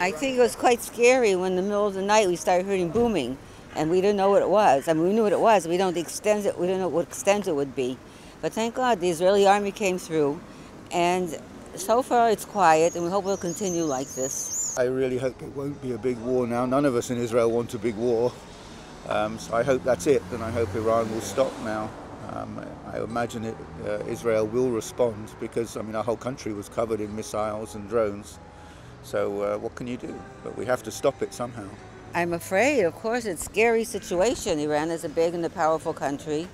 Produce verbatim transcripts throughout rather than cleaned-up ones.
I think it was quite scary when in the middle of the night we started hearing booming, and we didn't know what it was. I mean, we knew what it was. We don't extend it. We don't know what extent it would be. But thank God the Israeli army came through, and so far it's quiet, and we hope it'll continue like this. I really hope it won't be a big war now. None of us in Israel want a big war. Um, so I hope that's it, and I hope Iran will stop now. Um, I imagine it, uh, Israel will respond, because I mean, our whole country was covered in missiles and drones. So uh, what can you do? But we have to stop it somehow. I'm afraid, of course, it's a scary situation. Iran is a big and a powerful country,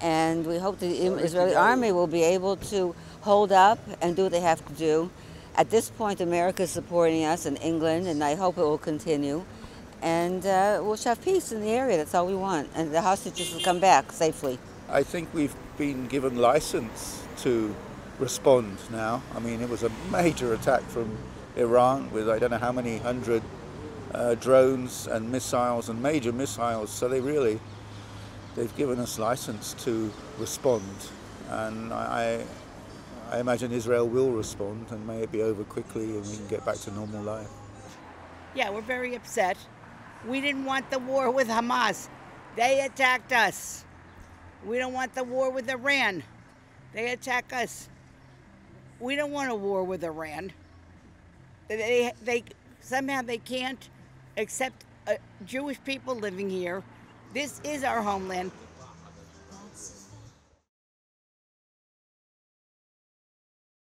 and we hope the Sorry Israeli army will be able to hold up and do what they have to do. At this point, America is supporting us in England, and I hope it will continue. And uh, we'll have peace in the area. That's all we want. And the hostages will come back safely. I think we've been given license to respond now. I mean, it was a major attack from Iran with I don't know how many hundred uh, drones and missiles and major missiles. So they really, they've given us license to respond. And I, I imagine Israel will respond, and may it be over quickly and we can get back to normal life. Yeah, we're very upset. We didn't want the war with Hamas. They attacked us. We don't want the war with Iran. They attack us. We don't want a war with Iran. They, they somehow they can't accept uh, Jewish people living here. This is our homeland.